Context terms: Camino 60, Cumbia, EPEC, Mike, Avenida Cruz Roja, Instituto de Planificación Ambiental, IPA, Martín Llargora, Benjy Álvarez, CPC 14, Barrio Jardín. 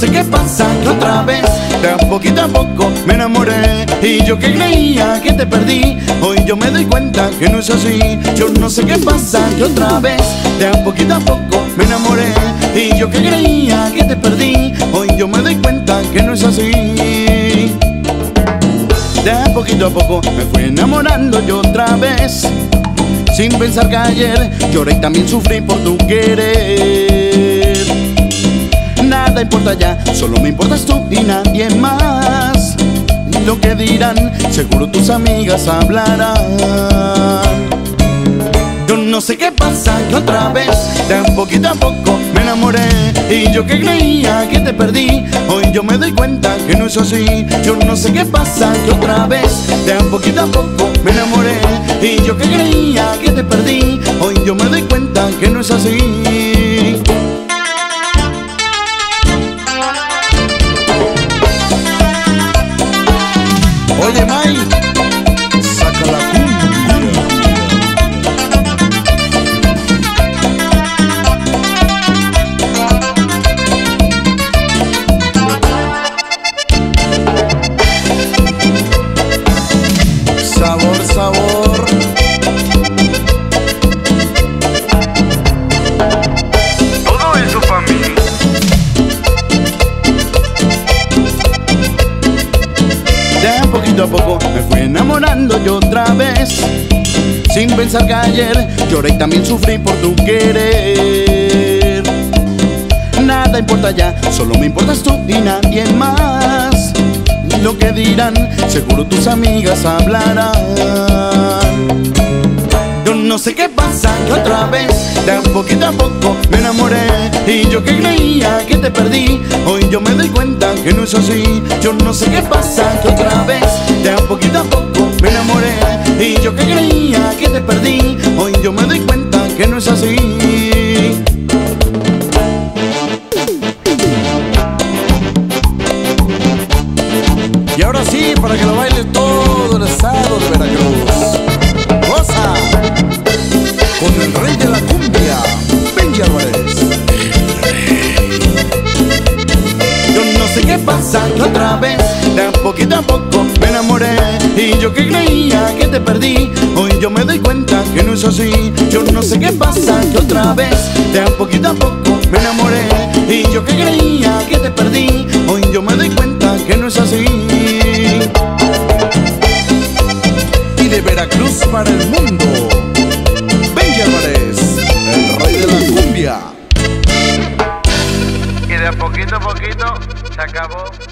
sé qué pasa que otra vez de poquito a poco me enamoré. Y yo que creía que te perdí, hoy yo me doy cuenta que no es así. Yo no sé qué pasa que otra vez de poquito a poco me enamoré. Y yo que creía que te perdí, hoy yo me doy cuenta que no es así. De poquito a poco me fui enamorando yo otra vez, sin pensar que ayer lloré y también sufrí por tu querer. Nada importa ya, solo me importas tú y nadie más. Lo que dirán, seguro tus amigas hablarán. Yo no sé qué pasa que otra vez de poquito a poco me enamoré. Y yo que creía que te perdí, hoy yo me doy cuenta que no es así. Yo no sé qué pasa que otra vez de poquito a poco me enamoré. Y yo que creía que te perdí, hoy yo me doy cuenta que no es así. Oye, Mike, saca la cumbia. Sabor, sabor. Todo eso para mí. Poquito a poco me fui enamorando yo otra vez, sin pensar que ayer lloré y también sufrí por tu querer. Nada importa ya, solo me importas tú y nadie más. Lo que dirán, seguro tus amigas hablarán. Yo no sé qué pasa que otra vez de poquito a poco me enamoré. Y yo que creía que te perdí, hoy yo me doy cuenta que no es así. Yo no sé qué pasa que otra vez de poquito a poco me enamoré. Y yo que creía que te perdí, hoy yo me doy cuenta que no es así. Y ahora sí, para que lo baile todo el estado de Veracruz, goza con el rey de la cumbia, Benjy Álvarez. Yo no sé qué pasa que otra vez de poquito a poco me enamoré. Y yo que creía que te perdí, hoy yo me doy cuenta que no es así. Yo no sé qué pasa que otra vez de poquito a poco me enamoré. Y yo que creía que te perdí, hoy yo me doy cuenta que no es así. Y de Veracruz para el mundo, Benjy Álvarez, el rey de la cumbia. Y de poquito a poquito se acabó.